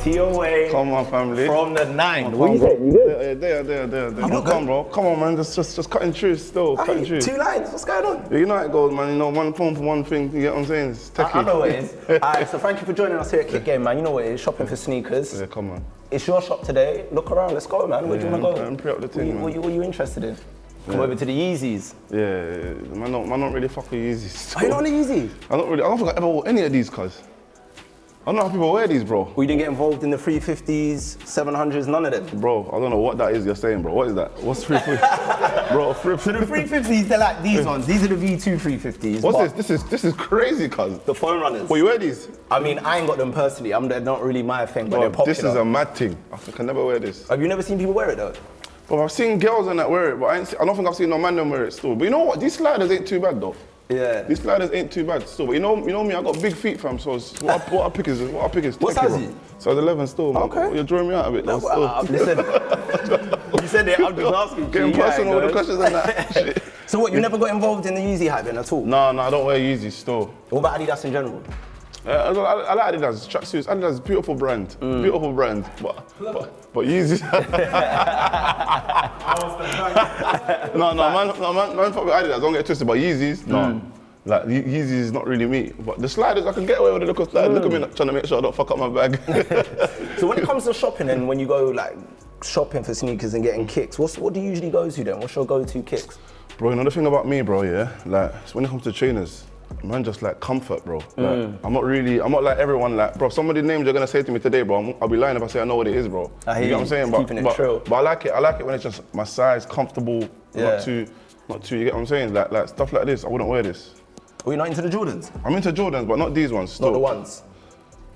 TOA. Come on, family. From the 9. What you say? You good? There. Come on, bro. Come on, man. Just cutting truth still. Cutting truth. 2 lines. What's going on? You know how it goes, man. You know, one phone for one thing. You get what I'm saying? It's techie. I know what it is. All right, so thank you for joining us here at Kick Game, man. You know what it is. Shopping for sneakers. Yeah, come on. It's your shop today. Look around. Let's go, man. Where do you want to go? I'm pre up the thing, man. What are you interested in? Come over to the Yeezys. Yeah. Man don't really fuck with Yeezys. So. Are you not on the Yeezys? I don't think I ever wore any of these, cuz. I don't know how people wear these, bro. Well, you didn't get involved in the 350s, 700s, none of them? Bro, I don't know what that is you're saying, bro. What is that? What's 350? Bro, so the 350s, they're like these ones. These are the V2 350s. What's this? This is crazy, cuz. The foam runners. Well, you wear these? I mean, I ain't got them personally. They're not really my thing, but they're popular. This is a mad thing. I can never wear this. Have you never seen people wear it, though? Bro, I've seen girls and that wear it, but I don't think I've seen no man them wear it still. But you know what? These sliders ain't too bad, though. Yeah. These sliders ain't too bad still, but you know me, I got big feet, fam. So what I pick is. What size are you? So I was 11 still. Man. Okay. You're drawing me out a bit. No, listen. You said it. I'm just asking. Getting personal with the questions and that. Shit. So what? You never got involved in the Yeezy hype then at all? No, I don't wear Yeezy still. What about Adidas in general? I like Adidas tracksuits. Adidas is a beautiful brand. Beautiful brand. But Yeezy. No, man, fuck with Adidas, don't get twisted, but Yeezys, no. Like, Yeezys is not really me. But the sliders, I can get away with the look of sliders. Look at me like, trying to make sure I don't fuck up my bag. So when it comes to shopping and when you go like shopping for sneakers and getting kicks, what do you usually go to then? What's your go-to kicks? Bro, another thing about me, bro, yeah? Like, when it comes to trainers, man, just like comfort, bro. Like, I'm not like everyone, like, bro, some of the names you're gonna say to me today, bro, I'll be lying if I say I know what it is, bro. You know what I'm saying? But I like it. I like it when it's just my size, comfortable, not too, you get what I'm saying? Like stuff like this, I wouldn't wear this. Are you not into the Jordans? I'm into Jordans, but not these ones. Still. Not the ones?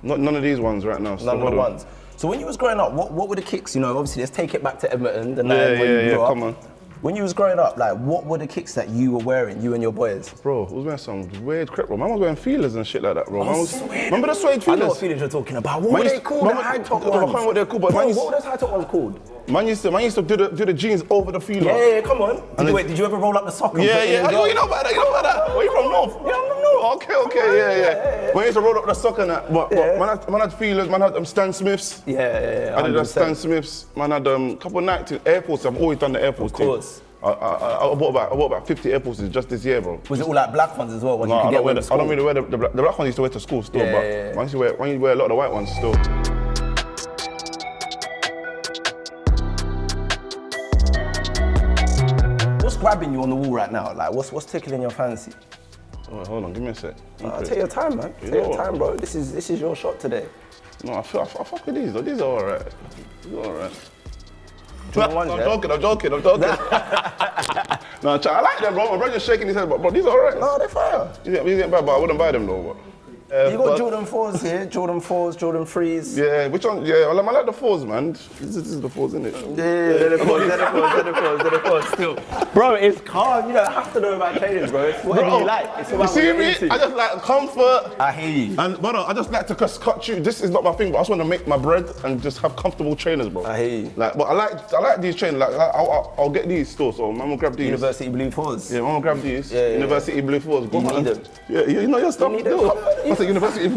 None of these ones right now. None of the ones. So when you was growing up, what were the kicks? You know, obviously, let's take it back to Edmonton, the night when you grew up. Come on. When you was growing up, like, what were the kicks that you were wearing, you and your boys? Bro, I was wearing some weird crap, bro. Man was wearing feelers and shit like that, bro. Remember the suede feelers? I know what feelers you're talking about. What were they called? The high top ones. I can't remember what they're called, but what were those high top ones called? Man used to do the jeans over the feelers. Yeah, come on. Did you ever roll up the sock? Yeah. You know about that? Where you from, North? Yeah, I'm from North. Okay, yeah. Man used to roll up the sock and that, but man had feelers, man had Stan Smiths. Yeah. I did the Stan Smiths. Man had a couple of Nike Air Force. I've always done the Air Force thing. I bought about 50 Air Forces just this year, bro. Was it all like black ones as well? No, I don't really wear the black ones. Used to wear to school still, but once you wear a lot of the white ones still. What's grabbing you on the wall right now? Like, what's tickling your fancy? Oh, hold on, give me a sec. Take your time, man. Take your time, bro. This is your shot today. No, I fuck with these though. These are all right. These are all right. I'm joking. No, I like them, bro. My brother's shaking his head, but bro, these are alright. No, they're fire. These ain't bad, but I wouldn't buy them though. You got Jordan 4s here, Jordan 4s, Jordan 3s. Yeah, which one? Yeah, I like the 4s, man. This is the 4s, isn't it? Yeah, they're the 4s, still. Bro, it's calm. You don't have to know about training, bro. It's whatever you like. It's you see me? I just like comfort. I hear you. And, bro, I just like to cut you. This is not my thing, but I just want to make my bread and just have comfortable trainers, bro. I hear you. Like, but I like these trainers. Like, I'll get these still, so man will grab these. University Blue 4s. Yeah, man will grab these. Yeah. University Blue 4s. You need them. Yeah, you know your stuff. University. You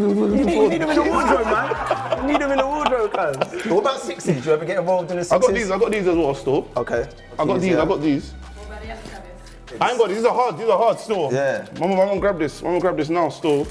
need them in the wardrobe, man. You need them in the wardrobe, guys. What about 60s? Do you ever get involved in the 60s? I got these as well, still. Okay. I got these. What about the other Travis? I ain't got these. These are hard still. Yeah. I'm gonna grab this. I'm gonna grab this now, still.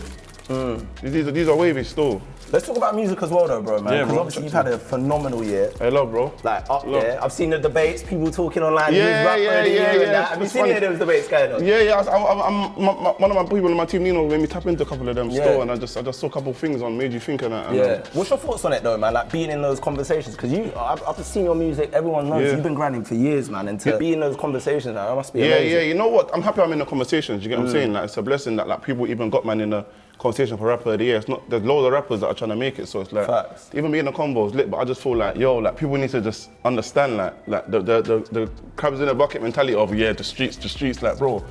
These are wavy still. Let's talk about music as well, though, bro, man. Yeah, because obviously you've had a phenomenal year. I love, bro. Like up there, I've seen the debates, people talking online. Yeah. Have you seen any of those debates going on? Yeah. One of my people in my team, Nino, made me tap into a couple of them still, and I just saw a couple of things on, made you think and that. What's your thoughts on it, though, man? Like being in those conversations, because I've seen your music. Everyone knows you've been grinding for years, man, and to be in those conversations, like, that must be amazing. Yeah. You know what? I'm happy I'm in the conversations. You get what I'm saying? Like, it's a blessing that like people even got man in the conversation for rapper of the year. It's not, there's loads of rappers that are trying to make it, so it's like, facts. Even being a combo is lit, but I just feel like, yo, like people need to just understand like the crabs in the bucket mentality of, the streets, like, bro,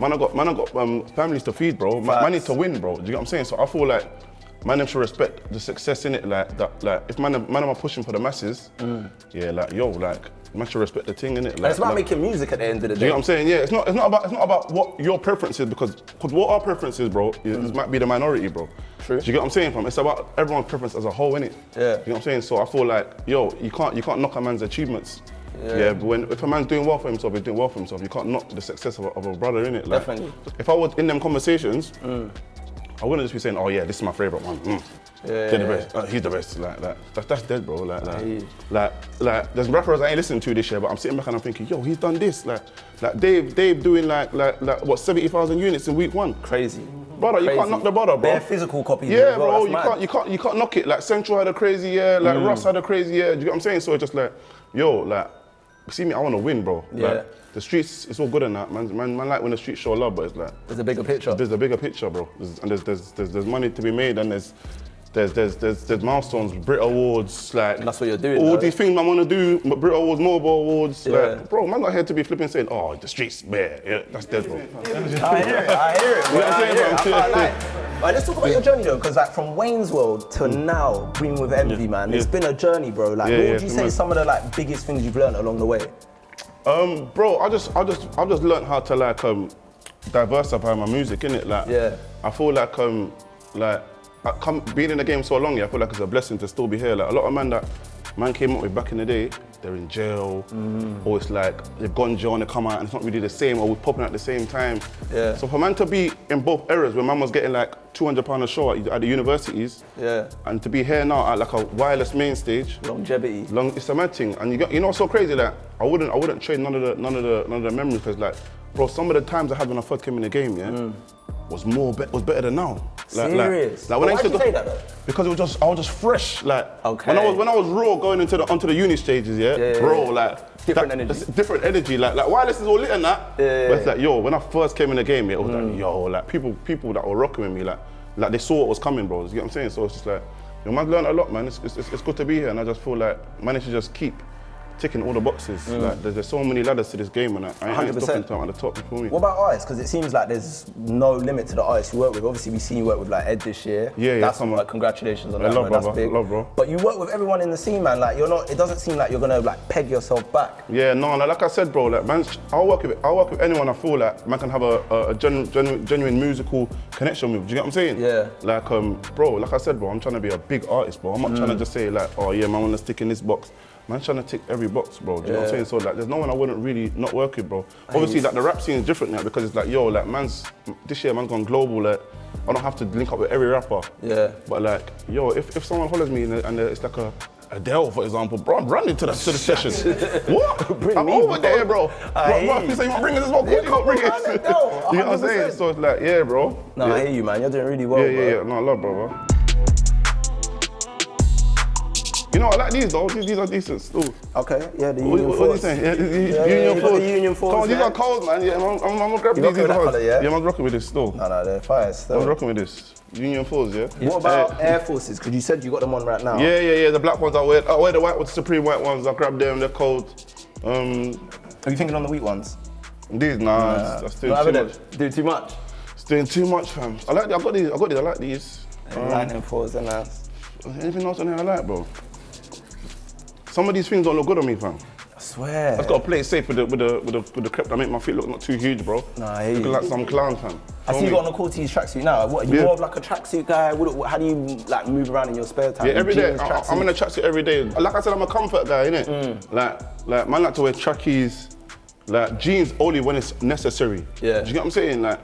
man, I got families to feed, bro. Man, I need to win, bro. Do you get what I'm saying? So I feel like, man should respect the success in it, like if man are pushing for the masses, yeah, like yo, like man should respect the thing in it. Like, and it's about making music at the end of the day. You know what I'm saying? Yeah, it's not about what your preference is, because what our preference is, bro, it might be the minority, bro. True. Do you get what I'm saying, fam? It's about everyone's preference as a whole, innit? Yeah. You know what I'm saying? So I feel like, yo, you can't knock a man's achievements. Yeah, but if a man's doing well for himself, he's doing well for himself. You can't knock the success of a brother, innit? Like, definitely. If I was in them conversations, I wouldn't just be saying, oh yeah, this is my favourite one. Yeah, they're the best. He's the best. That's dead, bro. Like, there's rappers I ain't listening to this year, but I'm sitting back and I'm thinking, yo, he's done this. Like Dave doing like what 70,000 units in week one. Crazy, brother. Crazy. You can't knock the brother, bro. They're physical copies. Yeah, bro. You can't knock it. Like Central had a crazy year. Like Russ had a crazy year. Do you get what I'm saying? So it's just like, yo, like, see me, I want to win, bro. Yeah. Like, the streets, it's all good and that, man. Like when the streets show love, but it's like there's a bigger picture. There's a bigger picture, bro. There's money to be made, and there's milestones, Brit Awards, like. And that's what you're doing. All these things I want to do, Brit Awards, MOBO Awards, like, bro, man, not here to be flipping saying, oh, the streets bare. Yeah, that's dead, bro. I hear it. You know what I'm saying, bro? Right, let's talk about your journey though, because like from Wayne's World to now, Green With Envy, man, it's been a journey, bro. Like, what would you say some of the like biggest things you've learned along the way? Bro, I've just learned how to like diversify my music, innit? Like, I feel like being in the game so long, yeah, I feel like it's a blessing to still be here. Like a lot of man came up with back in the day, they're in jail, or it's like they've gone jail and they come out and it's not really the same, or we're popping at the same time. Yeah. So for man to be in both eras, where man was getting like £200 a show at the universities, and to be here now at like a Wireless main stage, longevity, it's a mad thing. And you know what's so crazy, like I wouldn't trade none of the memories, because like, bro, some of the times I had when I first came in the game, was better than now. Like, serious? Like, why did you say that though? Because it was just, I was just fresh. Like, when I was raw going onto the uni stages, like different energy. Like Wireless is all lit and that. Yeah. But it's like, yo, when I first came in the game, it was like, yo, like people that were rocking with me, like they saw what was coming, bro. You get what I'm saying? So it's just like, yo, man, I've learned a lot, man. It's good to be here, and I just feel like managed to just keep ticking all the boxes. Like, there's so many ladders to this game, and I ain't stopping time at the top before me. What about artists? Because it seems like there's no limit to the artists you work with. Obviously, we've seen you work with like Ed this year. Yeah, that's some, like, congratulations on that. I love, bro. But you work with everyone in the scene, man. Like, it doesn't seem like you're gonna like peg yourself back. Yeah, no, like I said, bro. Like, man, I work with anyone I feel like man can have a genuine musical connection with. Do you get what I'm saying? Yeah. Like, bro, like I said, bro, I'm trying to be a big artist, bro. I'm not trying to just say like, oh yeah, man, I want to stick in this box. Man, trying to tick every box, bro. Do you know what I'm saying? So like, there's no one I wouldn't really not work with, bro. Obviously, like the rap scene is different now, because it's like, yo, like this year man's gone global. Like, I don't have to link up with every rapper. Yeah. But like, yo, if someone hollers me and it's like a Adele, for example, bro, I'm running to the session. What? I'm over there, bro. Bro, you say you want bringers as well? You can't bring us. You know what I'm saying? So it's like, yeah, bro. No, I hear you, man. You're doing really well, bro. Yeah. No, I love, bro. You know, I like these though. These are decent still. Okay, yeah, the Union Force. What are you saying? Union Force. These are cold, man. Yeah, I'm gonna grab these. These are hard. Yeah, I'm rocking with this still. No, they're fire still. I'm rocking with this. Union Force, yeah? What about Air Forces? Because you said you got them on right now. Yeah, the black ones I wear. I wear the white ones, Supreme white ones. I grab them, they're cold. Are you thinking on the wheat ones? These? Nah, that's doing too much. Doing too much? It's doing too much, fam. I like these, I like these. Lightning Force, they're nice. Anything else on here I like, bro? Some of these things don't look good on me, fam. I swear. I've got to play it safe with the crepe that make my feet look not too huge, bro. Nah, hey. Looking like some clown, fam. I see you got on a Cortez tracksuit now. What, are you more of like a tracksuit guy? How do you like move around in your spare time? Yeah, every day. I'm in a tracksuit every day. Like I said, I'm a comfort guy, innit? Like, man like to wear trackies, like jeans only when it's necessary. Yeah. Do you get what I'm saying? Like,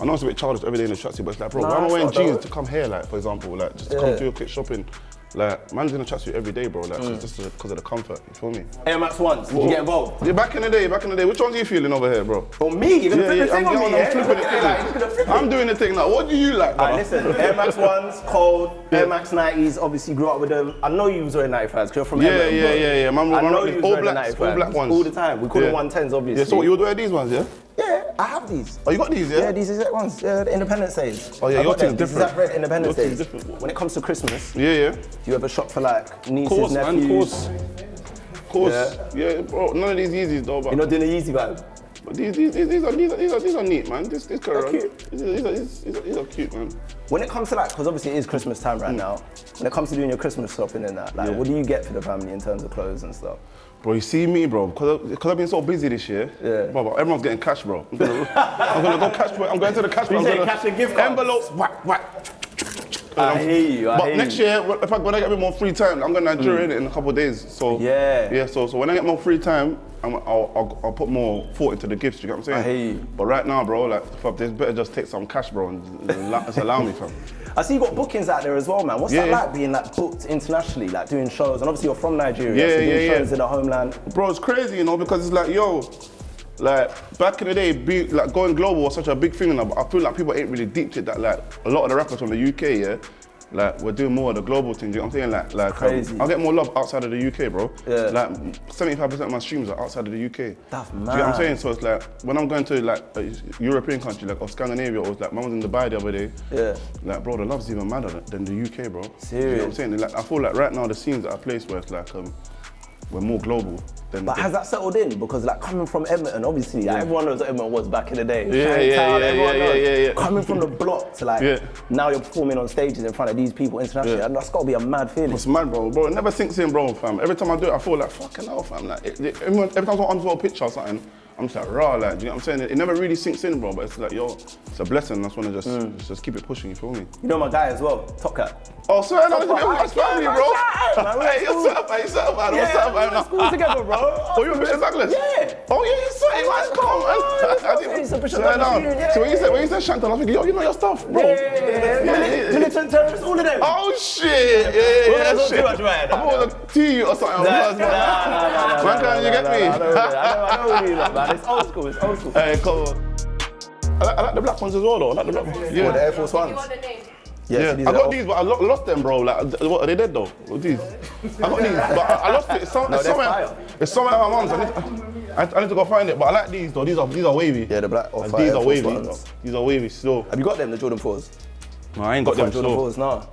I know it's a bit childish every day in a tracksuit, but it's like, bro, why am I wearing jeans to come here, like, for example? Like, just to come to your quick shopping. Like, man's in a tracksuit every day, bro, like, just because of the comfort, you feel me? Air Max 1s, did you get involved? Yeah, back in the day, which ones are you feeling over here, bro? For me? You're gonna flip the thing on me, I'm flipping the thing. I'm doing the thing now, what do you like, bro? All right, listen, Air Max 1s, cold, Air Max 90s, obviously grew up with them. I know you was wearing 95s, because you're from Everton, bro. Yeah, man, I know you was wearing 95s, all black ones. All the time, we call them 110s, obviously. Yeah, so you would wear these ones, yeah? Yeah, I have these. Oh, you got these, yeah? Yeah, these exact ones, the Independence Days. Oh yeah, your team's different. Exact red Independence Days. When it comes to Christmas, do you ever shop for like nieces, nephews? Of course, yeah, bro, none of these Yeezys though, but. You're not doing the Yeezy vibe? But these are neat, man. This Corona. These are cute, man. When it comes to like, because obviously it is Christmas time right now. When it comes to doing your Christmas shopping and that, like, what do you get for the family in terms of clothes and stuff? Bro, you see me, bro, because I've been so busy this year. Yeah. Bro, everyone's getting cash, bro. I'm going to the cash. I'm going to cash and gift cards. Envelopes. Whack, whack. I hear you. But next year, if I when I get a bit more free time, I'm going to Nigeria in a couple of days. So yeah. So when I get more free time, I'll put more thought into the gifts. You get what I'm saying? I hear you. But right now, bro, like, there's better just take some cash, bro, and allow me, fam. I see you got bookings out there as well, man. What's that like being like booked internationally, like doing shows? And obviously you're from Nigeria, so doing shows in the homeland. Bro, it's crazy, you know, because it's like, yo. Like, back in the day, like going global was such a big thing, but I feel like people ain't really deep to that. Like, a lot of the rappers from the UK, like, we're doing more of the global thing, you know what I'm saying? Like I'll get more love outside of the UK, bro. Yeah. Like, 75% of my streams are outside of the UK. That's mad. Do you know what I'm saying? So it's like, when I'm going to like a European country, like, or Scandinavia, or like, I was in Dubai the other day. Yeah. Like, bro, the love's even madder than the UK, bro. Seriously? You know what I'm saying? Like, I feel like right now, the scenes at a place where it's like, we're more global. But has that settled in? Because like coming from Edmonton, obviously, like, everyone knows what Edmonton was back in the day. Shantan, everyone knows. Coming from the block to like, now you're performing on stages in front of these people internationally, and that's gotta be a mad feeling. It's mad, bro. Bro, it never sinks in, bro, fam. Every time I do it, I feel like, fucking hell, fam. Like, every time I'm on a picture or something, I'm just like, raw, like, do you know what I'm saying? It never really sinks in, bro, but it's like, yo, it's a blessing. I just want to just keep it pushing, you feel me? You know my guy as well, Topcat. Oh, sorry, I'm not family, bro. Hey, what's up, man? We're school together, bro. Oh, you're Bishop Douglas? Yeah. Oh, yeah, you saw it, man. Come on. So when you said Shantan, I was like, yo, you know your stuff, bro. Yeah. Militant terrorists, all of them. Oh, shit. Yeah. Shit. I'm going to tee you or something. Nah. Man, can you get me? I know you love, man. It's old school, it's old school. Hey, cool. I like the black ones as well, though. I like the black ones. Yeah, the Air Force ones. Yeah, I got these, but I lost them, bro. Like, what, are they dead though? These? I got these, but I lost it. It's somewhere at my mum's. I need to go find it, but I like these though. These are wavy. Yeah, the black off white. These are wavy. These are wavy still. Have you got them, the Jordan 4s? No, I ain't got them. Jordan 4s, no.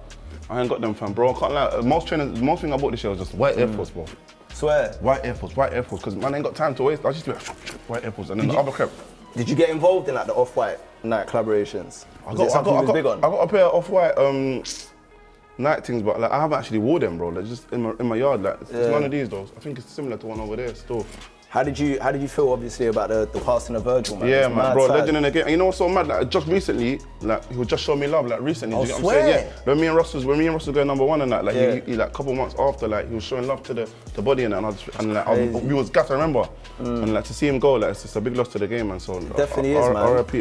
I ain't got them, fam, bro. I can't lie. Most thing I bought this year was just white Air Force, bro. Swear. White Air Force, because man, I ain't got time to waste. I just do white Air Force and then the other crap. Did you get involved in like the Off-White Nike collaborations? I got a pair of Off-White Nike things, but like, I haven't actually wore them, bro. They're just in my yard. Like, it's one of these though. I think it's similar to one over there still. How did you feel obviously about the passing of Virgil, man? Yeah, man, bro, legend in the game. You know what's so mad? Like, just recently, like, he was just showing me love, like recently. Do you know what I'm saying? Yeah. When me and Russ was going #1 and that, like, he like couple months after, like, he was showing love to the body and that, we was gassed, I remember. And like to see him go, like, it's just a big loss to the game, man. So it definitely is, man.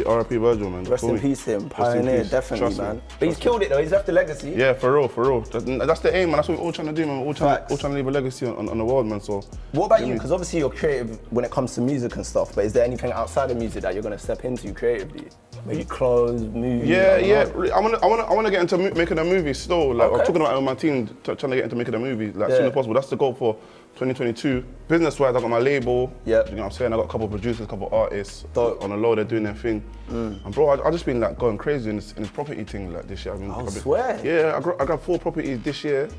R.I.P. Virgil, man. Rest in peace, him. Pioneer, definitely, man. But he's killed it though. He's left a legacy. Yeah, for real. That's the aim, man. That's what we're all trying to do, man. We're all trying to leave a legacy on the world, man. So what about you? Because obviously you're creative when it comes to music and stuff, but is there anything outside of music that you're going to step into creatively? Maybe clothes, movies? Yeah. I want to get into making a movie still. Like, I'm talking about it with my team, trying to get into making a movie, like, as soon as possible. That's the goal for 2022. Business-wise, I got my label, you know what I'm saying? I got a couple of producers, a couple of artists. Dope. On the low, they're doing their thing. And bro, I've just been like going crazy in this property thing like this year. I swear. Yeah, I grabbed 4 properties this year,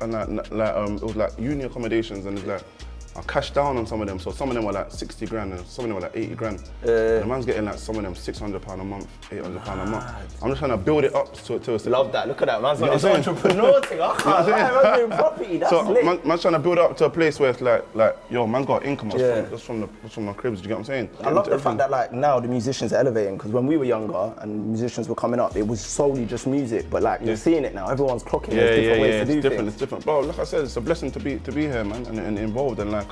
and it was like uni accommodations, and it's like, I cashed down on some of them, so some of them were like 60 grand and some of them were like 80 grand. And the man's getting like some of them £600 a month, £800 a month. I'm just trying to build it up to a... Love that, look at that, man's like an entrepreneur thing. I can't lie, doing property, that's so lit. Man's trying to build it up to a place where it's like yo, man's got income, that's from my cribs, do you get what I'm saying? I love the fact that like now the musicians are elevating, because when we were younger and musicians were coming up, it was solely just music, but like you're seeing it now, everyone's clocking, there's different ways to do things. It's different. Bro, like I said, it's a blessing to be here, man, and involved and like,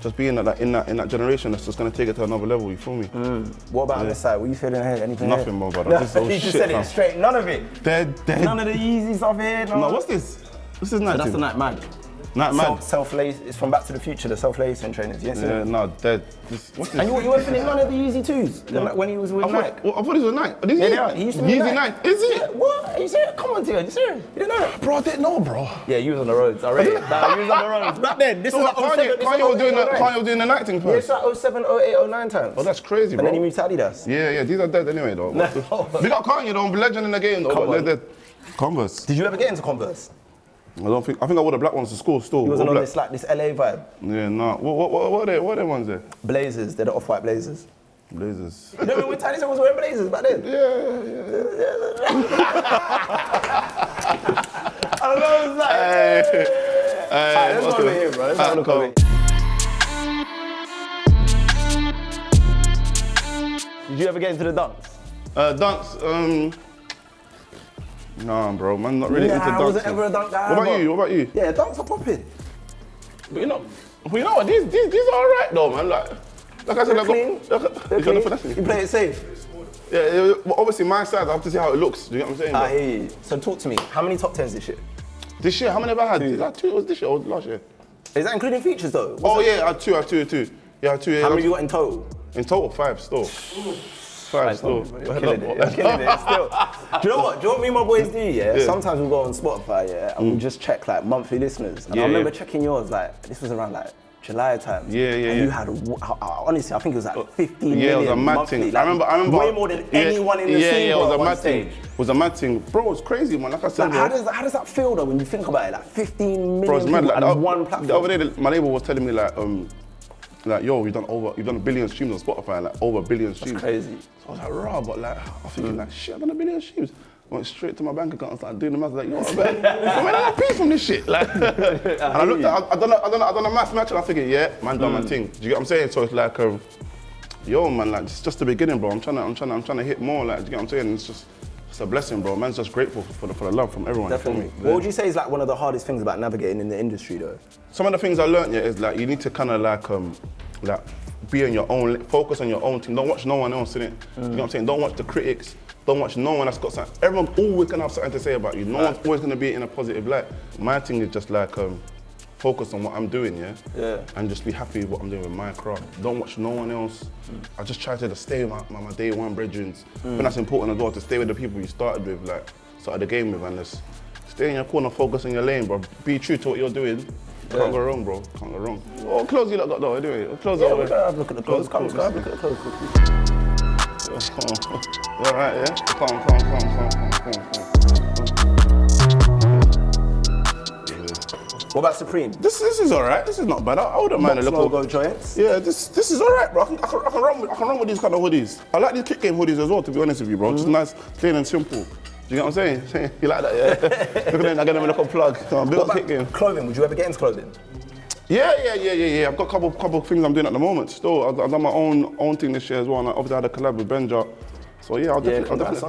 just being in that generation, that's just gonna take it to another level. You feel me? What about on the side? What you feeling ahead? Anything? Nothing, bro. He just said it straight. None of it. They're none of the Yeezy stuff here. No, what's this? This is Nike. So that's the Nike Mad. Nike Mad. Self-lace. It's from Back to the Future. The self-lacing trainers. Yes. Yeah. No, dead. What's this? And you weren't feeling none of the Yeezy 2s when he was with Nike. I thought he was Nike. Yeah, he used to be Yeezy Nike. Is it? What? Are you serious? Come on, Tia. You serious? You didn't know? Bro, I didn't know, bro. Yeah, you was on the roads. I read it. Nah, you was on the roads. Back then, this was like 07. Kanye was doing the Nike thing first. Yeah, it's like 07, 08, 09 times. Oh, that's crazy, bro. And then he moved to Adidas. Yeah, these are dead anyway, though. We got Kanye, though. Legend in the game, though. Converse. Did you ever get into Converse? I think I wore the black ones to school still. He was on this like this LA vibe. Yeah, nah. What are they ones there? Blazers. They're the Off-White Blazers. Blazers. You know when Tiny was wearing blazers back then? Yeah. I don't know. It's like. Hey, let's go over here, bro. Let's have a look over here. Did you ever get into the dunks? Nah, bro, man, not really into dunks. I wasn't ever a dunk guy. What about you? What about you? Yeah, dunks are popping. But you know what? These are all right though, man. Like I said, you play it safe. Yeah, obviously my size, I have to see how it looks. Do you know what I'm saying? I hear you. So talk to me. How many top tens this year? This year, how many have I had? Is that two? It was this year or last year? Is that including features though? Oh yeah, I had two. Yeah, I had two. Yeah, how many you got in total? In total, five still. Five still. You're killing it. You're killing it still. Do you know what? Do you know what me and my boys do? Yeah. Sometimes we'll go on Spotify. Yeah, and we'll just check like monthly listeners. And I remember checking yours. Like this was around like July time. And you had honestly, I think it was like 15 million. Yeah, it was a mad thing. Like, I remember way more than anyone in the scene. Yeah, it was a mad thing. It was a mad thing, bro. It's crazy, man. Like I said, like, how does that feel though when you think about it? Like 15 million people on one platform. The other day, my neighbor was telling me like, yo, you've done a billion streams on Spotify, like over a billion streams. That's crazy. So I was like, raw, but like, I was thinking like, shit, I've done a billion streams. Went straight to my bank account and started doing the math. Like, yo, I made a piece from this shit. Like, and I looked at, I done a math match and I figured, yeah, man, done my thing. Do you get what I'm saying? So it's like, yo, man, like, it's just the beginning, bro. I'm trying to hit more. Like, do you get what I'm saying? It's just. It's a blessing, bro. Man's just grateful for the love from everyone. Definitely. For me. What would you say is like one of the hardest things about navigating in the industry, though? Some of the things I learned is like you need to kind of like be on your own, focus on your own thing. Don't watch no one else in it. You know what I'm saying? Don't watch the critics. Don't watch no one that's got something. Everyone's always gonna have something to say about you. No one's always gonna be in a positive light. My thing is just like focus on what I'm doing, yeah? Yeah. And just be happy with what I'm doing with my craft. Don't watch no one else. I just try to just stay with my day one brethren. But that's important as well, to stay with the people you started with, like, started the game with, and just stay in your corner, focus on your lane, bro. Be true to what you're doing. Yeah. Can't go wrong, bro. Can't go wrong. Oh, clothes you lot got though, anyway. Clothes out. Gotta have a look at the clothes. Come look at the clothes quickly. You all right, yeah? Come on. What about Supreme? This is all right. This is not bad. I wouldn't mind a little. Logo joints. Yeah, this is all right, bro. I can run with these kind of hoodies. I like these Kick Game hoodies as well, to be honest with you, bro. Just nice, plain and simple. Do you get what I'm saying? You like that, yeah? Look at them, I get them a little plug. What about Kick Game? Clothing, would you ever get into clothing? Yeah. I've got a couple things I'm doing at the moment. Still, I've done my own thing this year as well, and I obviously had a collab with Benja. So yeah, I'll definitely get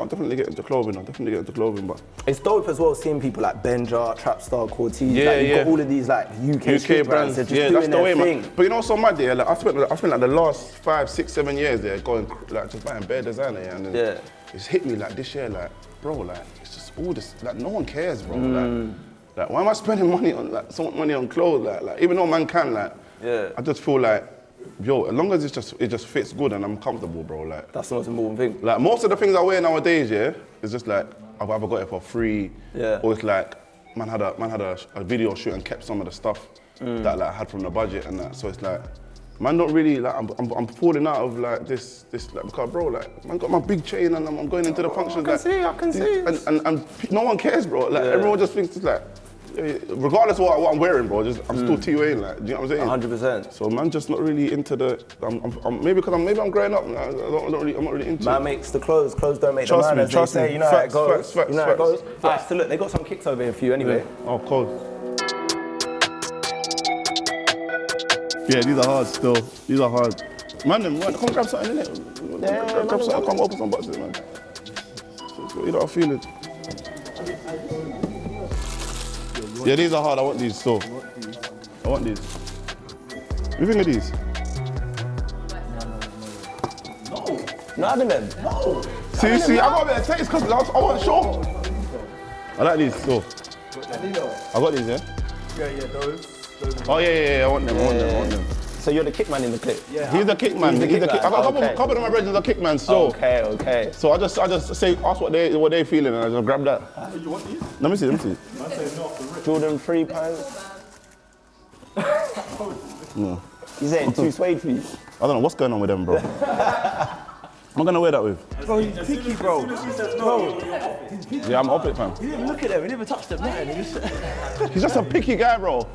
into clothing. I'll definitely get into clothing, but it's dope as well seeing people like Benja, Trapstar, Cortez. Yeah, like, you've got all of these like UK brands that just doing their thing. Man. But you know, so mad there. Like I spent like the last 5, 6, 7 years there going like just buying bare designer, and then it's hit me like this year, like bro, like it's just all this. Like no one cares, bro. Like why am I spending money on so much money on clothes? Like even though man can, like I just feel like. Yo, as long as it just fits good and I'm comfortable, bro. Like that's the most important thing. Like most of the things I wear nowadays, yeah, it's just like I've either got it for free, or it's like man had a video shoot and kept some of the stuff that like I had from the budget and that. So it's like man, not really like I'm falling out of like this like because bro, like man got my big chain and I'm going into the function. I can see. And no one cares, bro. Like everyone just thinks it's like. Regardless of what I'm wearing, bro, just I'm still TUAing, like, do you know what I'm saying? 100%. So man, just not really into the. Maybe because I'm growing up. Like, I'm not really into. Man makes the clothes. Clothes don't make the man. As they say, you know how it goes. Facts. All right, so look, they got some kicks over here for you anyway. Yeah. Oh, cool. Yeah, these are hard still. These are hard. Man, come grab something innit? Yeah, grab something. Come open some boxes, man. You don't feel it. Yeah, these are hard. I want these, so. I want these. What do you think of these? No. Not having them. No. See, I got a bit of taste because I wasn't sure. I like these, so. I got these, yeah? Yeah, those. Oh, yeah, I want them, I want them. So you're the kick man in the clip? Yeah. He's the kick man. He's the kick. I got a couple of my brothers are kick man, so. Okay. So I just say, ask what they feeling and I just grab that. So you want these? Let me see. Jordan 3 pants. No. He's saying too suede for you. I don't know what's going on with them, bro. I'm gonna wear that with. Bro, he's picky, bro. Yeah, I'm off it, fam. You didn't look at them, you never touched them, nothing. He's just a picky guy, bro.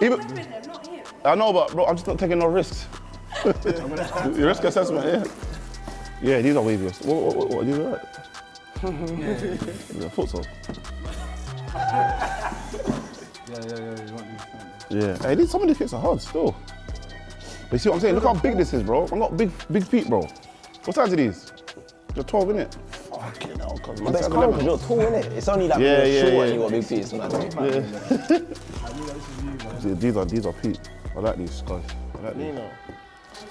You're them, not him. I know, but bro, I'm just not taking no risks. Your risk assessment, yeah. Yeah, these are waviest. What are these like? Yeah, futsal. Yeah, you want these. Yeah. Hey, some of these kicks are hard still. But you see what I'm saying? Look how big this is, bro. I've got big feet, bro. What size are these? You're 12, innit? Fucking hell, cuz. But it's cold because you're tall, innit? It's only like when you're short and you got big feet, so yeah. These are peak. I like these, guys. I like these.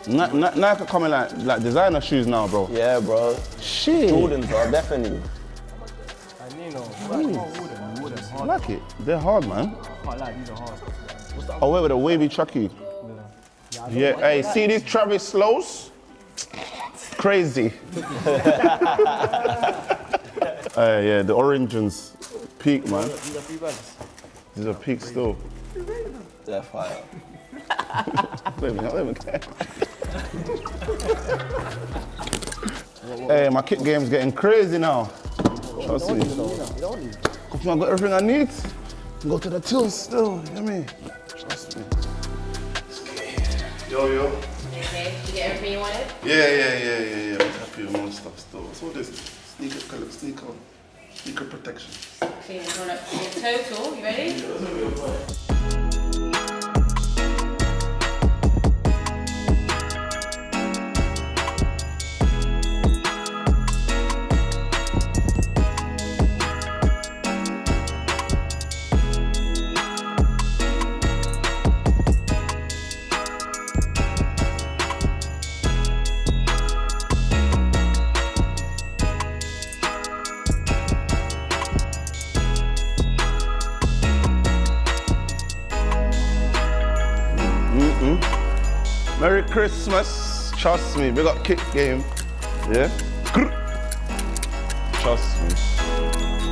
Nike are coming like designer shoes now, bro. Yeah, bro. Shit. Jordans, bro, definitely. I like it. They're hard, man. I like these are hard. I wear with a wavy chucky. Yeah, hey, see these Travis slows? Crazy. Yeah, the orange ones, peak, man. These are free bags. These are peak still. They're fire. Wait a minute, I don't even care. Hey, my kick game's getting crazy now. Trust me. I've got everything I need. Go to the till still, you know what I mean? Trust me. Yo. Okay, did you get everything you wanted? Yeah. I'm happy with my stuff still. What's all this? Sneaker color, sneaker on. Sneaker protection. Okay, you want to total, you ready? Merry Christmas, trust me, we got Kick Game, yeah? Trust me.